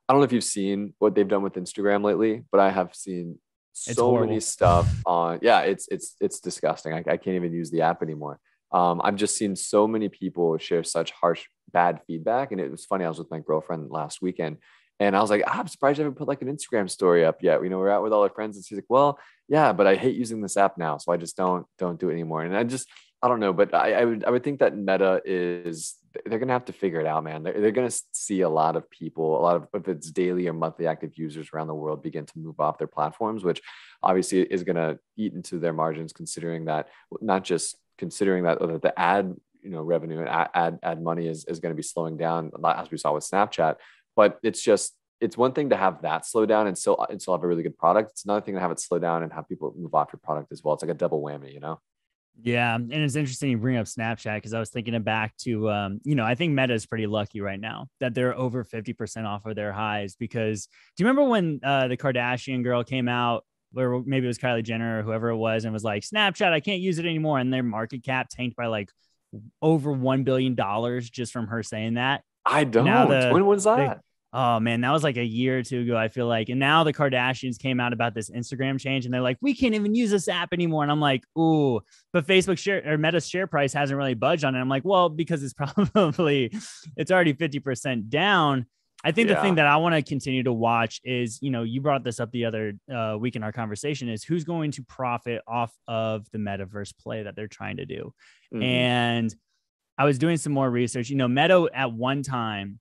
I don't know if you've seen what they've done with Instagram lately, but I have seen so many stuff on, yeah, it's, it's, it's disgusting. I, I can't even use the app anymore. Um, I've just seen so many people share such harsh, bad feedback. And it was funny. I was with my girlfriend last weekend and I was like, ah, I'm surprised you haven't put like an Instagram story up yet. You know, we're out with all our friends and she's like, well, yeah, but I hate using this app now. So I just don't, don't do it anymore. And I just, I don't know, but I, I would, I would think that Meta is, they're going to have to figure it out, man. They're, they're going to see a lot of people, a lot of, if it's daily or monthly active users around the world, begin to move off their platforms, which obviously is going to eat into their margins, considering that not just considering that the ad, you know, revenue and ad, ad, ad money is, is going to be slowing down, as we saw with Snapchat. But it's just, it's one thing to have that slow down and still, and still have a really good product. It's another thing to have it slow down and have people move off your product as well. It's like a double whammy, you know? Yeah. And it's interesting you bring up Snapchat because I was thinking back to, um, you know, I think Meta is pretty lucky right now that they're over fifty percent off of their highs. Because do you remember when uh, the Kardashian girl came out, or maybe it was Kylie Jenner or whoever it was, and was like, Snapchat, I can't use it anymore. And their market cap tanked by like over one billion dollars just from her saying that. I don't. The, when was that? The, oh man, that was like a year or two ago, I feel like. And now the Kardashians came out about this Instagram change and they're like, we can't even use this app anymore. And I'm like, ooh, but Facebook share or Meta's share price hasn't really budged on it. I'm like, well, because it's probably, it's already fifty percent down. I think yeah. The thing that I want to continue to watch is, you know, you brought this up the other uh, week in our conversation, is who's going to profit off of the metaverse play that they're trying to do. Mm-hmm. And I was doing some more research, you know, Meta at one time,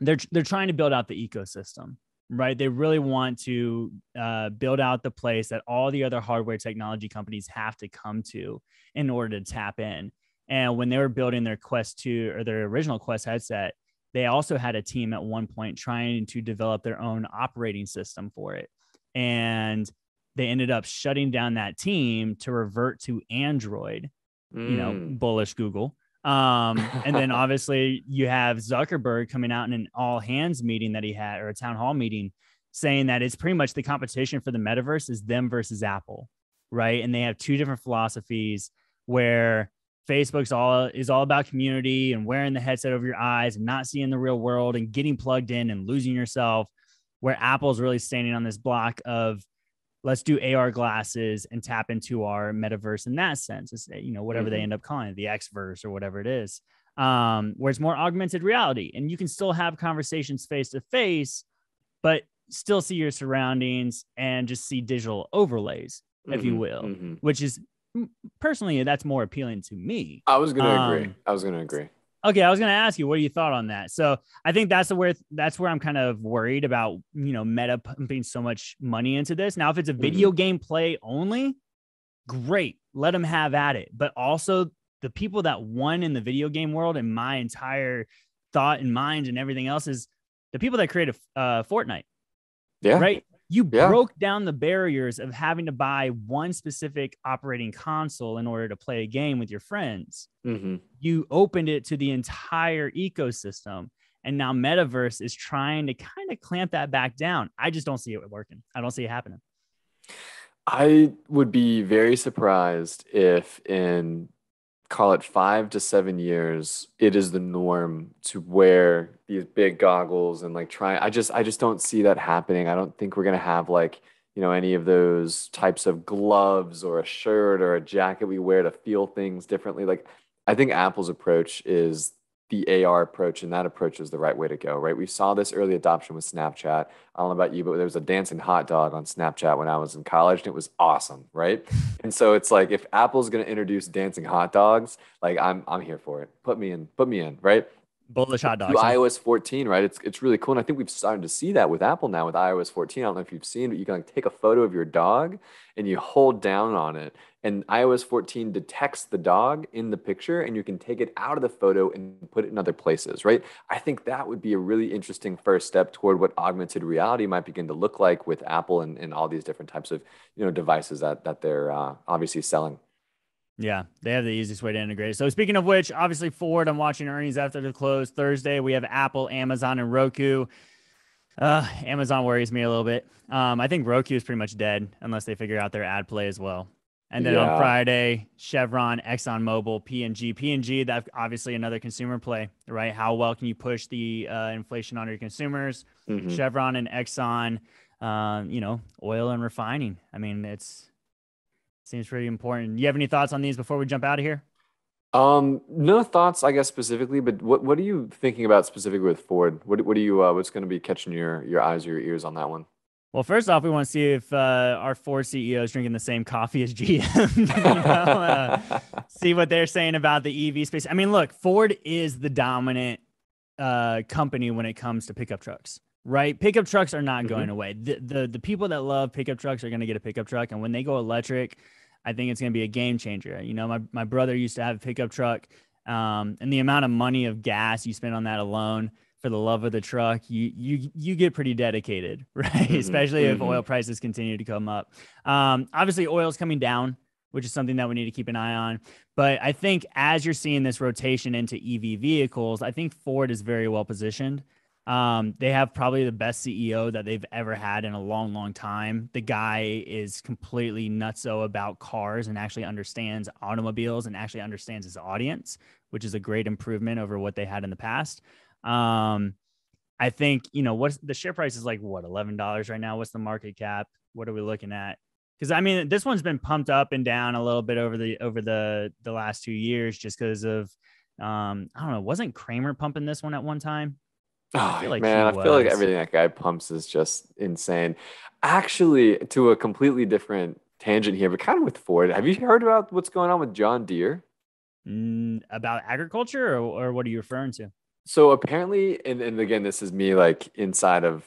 They're they're trying to build out the ecosystem, right? They really want to uh, build out the place that all the other hardware technology companies have to come to in order to tap in. And when they were building their Quest two or their original Quest headset, they also had a team at one point trying to develop their own operating system for it. And they ended up shutting down that team to revert to Android, mm. you know, bullish Google. Um, and then obviously you have Zuckerberg coming out in an all hands meeting that he had, or a town hall meeting, saying that it's pretty much the competition for the metaverse is them versus Apple. Right. And they have two different philosophies where Facebook's all is all about community and wearing the headset over your eyes and not seeing the real world and getting plugged in and losing yourself, where Apple's really standing on this block of, let's do A R glasses and tap into our metaverse in that sense. It's, you know, whatever mm-hmm. they end up calling it, the Xverse or whatever it is, um, where it's more augmented reality. And you can still have conversations face to face, but still see your surroundings and just see digital overlays, mm-hmm. if you will, mm-hmm. which is personally, that's more appealing to me. I was going to um, agree. I was going to agree. Okay, I was going to ask you, what do you thought on that? So I think that's where that's where I'm kind of worried about, you know, Meta pumping so much money into this. Now, if it's a video mm-hmm. game play only, great, let them have at it. But also the people that won in the video game world, and my entire thought and mind and everything else, is the people that created uh, Fortnite. Yeah. Right. You yeah. broke down the barriers of having to buy one specific operating console in order to play a game with your friends. Mm-hmm. You opened it to the entire ecosystem. And now Metaverse is trying to kind of clamp that back down. I just don't see it working. I don't see it happening. I would be very surprised if in, call it five to seven years, it is the norm to wear these big goggles and like try. I just, I just don't see that happening. I don't think we're going to have like, you know, any of those types of gloves or a shirt or a jacket we wear to feel things differently. Like, I think Apple's approach is the A R approach, and that approach is the right way to go, right? We saw this early adoption with Snapchat. I don't know about you, but there was a dancing hot dog on Snapchat when I was in college, and it was awesome, right? And so it's like, if Apple's going to introduce dancing hot dogs, like I'm, I'm here for it. Put me in, put me in, right? Bullish hot dogs. iOS fourteen, right? It's it's really cool, and I think we've started to see that with Apple now with iOS fourteen. I don't know if you've seen, but you can like take a photo of your dog and you hold down on it, and iOS fourteen detects the dog in the picture, and you can take it out of the photo and put it in other places, right? I think that would be a really interesting first step toward what augmented reality might begin to look like with Apple and, and all these different types of, you know, devices that that they're uh, obviously selling. Yeah, they have the easiest way to integrate it. So speaking of which, obviously Ford, I'm watching earnings after the close Thursday. We have Apple, Amazon, and Roku. Uh, Amazon worries me a little bit. Um, I think Roku is pretty much dead unless they figure out their ad play as well. And then yeah. on Friday, Chevron, ExxonMobil, P and G. P and G, that's obviously another consumer play, right? How well can you push the uh, inflation on your consumers? Mm-hmm. Chevron and Exxon, um, you know, oil and refining. I mean, it's... seems pretty important. You have any thoughts on these before we jump out of here? Um, no thoughts, I guess, specifically. But what what are you thinking about specifically with Ford? What what do you uh, what's going to be catching your your eyes or your ears on that one? Well, first off, we want to see if uh, our Ford C E O is drinking the same coffee as G M. you know, uh, see what they're saying about the E V space. I mean, look, Ford is the dominant uh, company when it comes to pickup trucks. Right. Pickup trucks are not going mm-hmm. away. The, the the people that love pickup trucks are going to get a pickup truck. And when they go electric, I think it's going to be a game changer. You know, my, my brother used to have a pickup truck, um, and the amount of money of gas you spend on that alone for the love of the truck, you, you, you get pretty dedicated, right? Mm-hmm. Especially mm-hmm. if oil prices continue to come up. Um, obviously oil's coming down, which is something that we need to keep an eye on. But I think as you're seeing this rotation into E V vehicles, I think Ford is very well positioned. Um, they have probably the best C E O that they've ever had in a long, long time. The guy is completely nutso about cars and actually understands automobiles and actually understands his audience, which is a great improvement over what they had in the past. Um, I think, you know, what's the share price is like, what, eleven dollars right now? What's the market cap? What are we looking at? Because I mean, this one's been pumped up and down a little bit over the, over the, the last two years, just because of, um, I don't know, wasn't Kramer pumping this one at one time? Oh, I like man, I was. feel like everything that guy pumps is just insane. Actually, to a completely different tangent here, but kind of with Ford, have you heard about what's going on with John Deere? Mm, about agriculture, or, or what are you referring to? So apparently, and, and again, this is me like inside of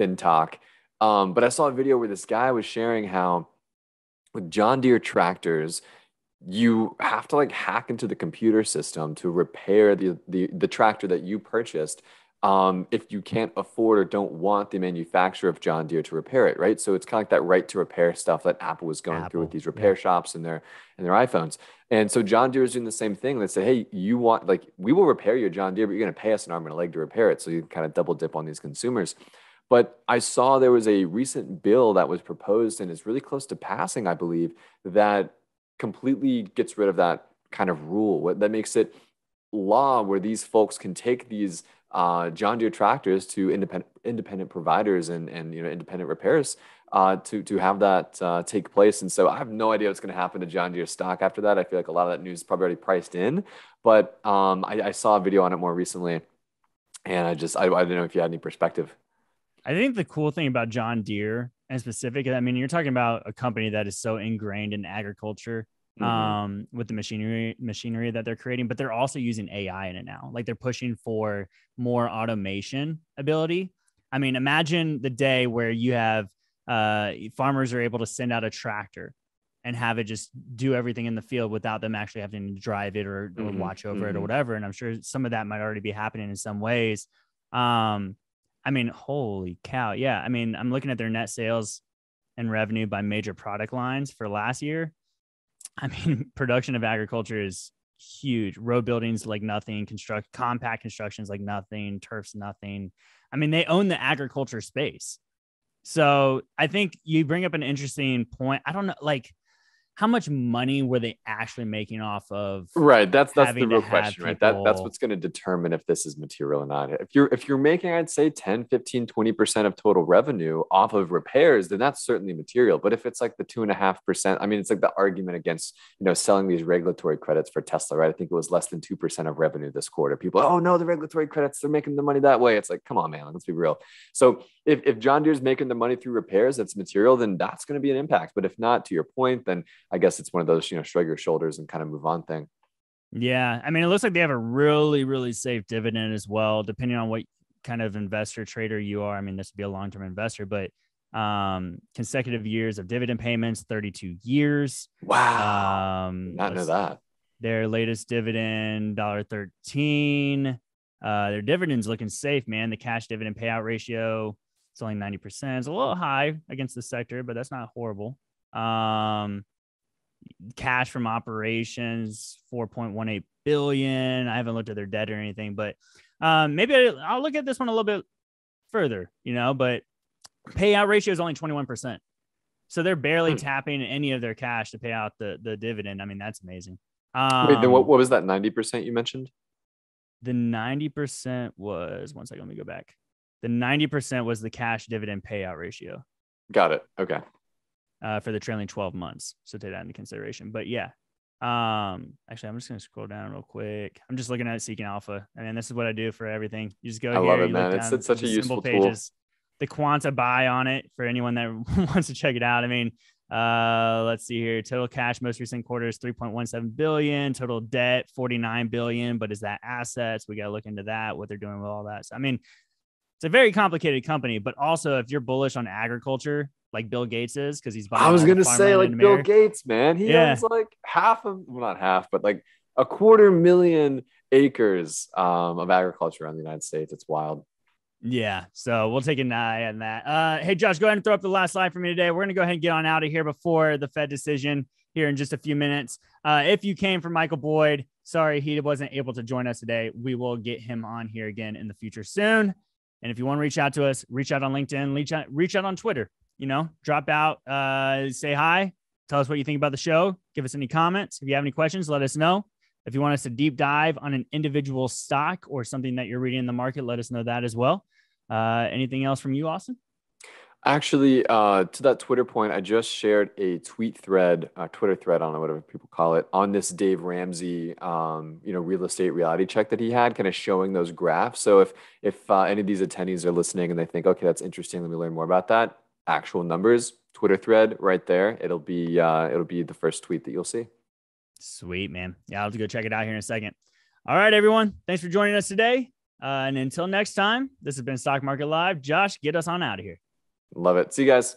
FinTalk, um, but I saw a video where this guy was sharing how with John Deere tractors, you have to like hack into the computer system to repair the the, the tractor that you purchased. Um, if you can't afford or don't want the manufacturer of John Deere to repair it, right? So it's kind of like that right to repair stuff that Apple was going Apple, through with these repair yeah. shops and their and their iPhones. And so John Deere is doing the same thing. They say, hey, you want like we will repair your John Deere, but you're going to pay us an arm and a leg to repair it. So you can kind of double dip on these consumers. But I saw there was a recent bill that was proposed and is really close to passing, I believe, that completely gets rid of that kind of rule. What that makes it law where these folks can take these Uh, John Deere tractors to independent independent providers and and you know independent repairs uh, to to have that uh, take place. And so I have no idea what's going to happen to John Deere stock after that. I feel like a lot of that news is probably already priced in. But um, I, I saw a video on it more recently, and I just I, I don't know if you had any perspective. I think the cool thing about John Deere and specific, I mean, you're talking about a company that is so ingrained in agriculture. Mm-hmm. Um, with the machinery machinery that they're creating, but they're also using A I in it now. Like they're pushing for more automation ability. I mean, imagine the day where you have uh, farmers are able to send out a tractor and have it just do everything in the field without them actually having to drive it or, or mm-hmm. watch over mm-hmm. it or whatever. And I'm sure some of that might already be happening in some ways. Um, I mean, holy cow. Yeah. I mean, I'm looking at their net sales and revenue by major product lines for last year. I mean, production of agriculture is huge. Road buildings like nothing, construct compact constructions like nothing, turfs, nothing. I mean, they own the agriculture space. So I think you bring up an interesting point. I don't know, like, how much money were they actually making off of? Right. That's that's the real question, right? That that's what's going to determine if this is material or not. If you're if you're making, I'd say ten, fifteen, twenty percent of total revenue off of repairs, then that's certainly material. But if it's like the two and a half percent, I mean, it's like the argument against, you know, selling these regulatory credits for Tesla, right? I think it was less than two percent of revenue this quarter. People, oh no, the regulatory credits, they're making the money that way. It's like, come on, man, let's be real. So if, if John Deere's making the money through repairs, that's material, then that's going to be an impact. But if not, to your point, then I guess it's one of those, you know, shrug your shoulders and kind of move on thing. Yeah. I mean, it looks like they have a really, really safe dividend as well, depending on what kind of investor trader you are. I mean, this would be a long-term investor, but um, consecutive years of dividend payments, thirty-two years. Wow. Um, Not know that. Their latest dividend, one dollar and thirteen cents. Uh, their dividend's looking safe, man. The cash dividend payout ratio, it's only ninety percent. It's a little high against the sector, but that's not horrible. Um, Cash from operations, four point one eight billion. I haven't looked at their debt or anything, but um, maybe I'll look at this one a little bit further, you know, but payout ratio is only twenty-one percent. So they're barely hmm. tapping any of their cash to pay out the, the dividend. I mean, that's amazing. Um, Wait, then what, what was that ninety percent you mentioned? The ninety percent was, one second, let me go back. The ninety percent was the cash dividend payout ratio. Got it. Okay. Uh, for the trailing twelve months. So take that into consideration. But yeah, um, actually, I'm just going to scroll down real quick. I'm just looking at Seeking Alpha. I mean, this is what I do for everything. You just go I here. I love it, man. It's, it's such a useful pages. Tool. The Quanta buy on it for anyone that wants to check it out. I mean, uh, let's see here. Total cash, most recent quarter is three point one seven billion dollars. Total debt, forty-nine billion dollars. But is that assets? We got to look into that, what they're doing with all that. So, I mean, it's a very complicated company, but also if you're bullish on agriculture, like Bill Gates is, because he's buying. I was gonna say, like Bill Gates, man, he yeah. owns like half of, well, not half, but like a quarter million acres um, of agriculture around the United States. It's wild. Yeah, so we'll take an eye on that. Uh, hey, Josh, go ahead and throw up the last slide for me today. We're gonna go ahead and get on out of here before the Fed decision here in just a few minutes. Uh, if you came from Michael Boyd, sorry he wasn't able to join us today. We will get him on here again in the future soon. And if you want to reach out to us, reach out on LinkedIn, reach out, reach out on Twitter. You know, drop out, uh, say hi, tell us what you think about the show. Give us any comments. If you have any questions, let us know. If you want us to deep dive on an individual stock or something that you're reading in the market, let us know that as well. Uh, anything else from you, Austin? Actually, uh, to that Twitter point, I just shared a tweet thread, a Twitter thread, I don't know, whatever people call it, on this Dave Ramsey, um, you know, real estate reality check that he had, kind of showing those graphs. So if if uh, any of these attendees are listening and they think, okay, that's interesting, let me learn more about that. Actual numbers, Twitter thread right there. It'll be uh, it'll be the first tweet that you'll see. Sweet, man. Yeah, I'll have to go check it out here in a second. All right, everyone. Thanks for joining us today. Uh, and until next time, this has been Stock Market Live. Josh, get us on out of here. Love it. See you guys.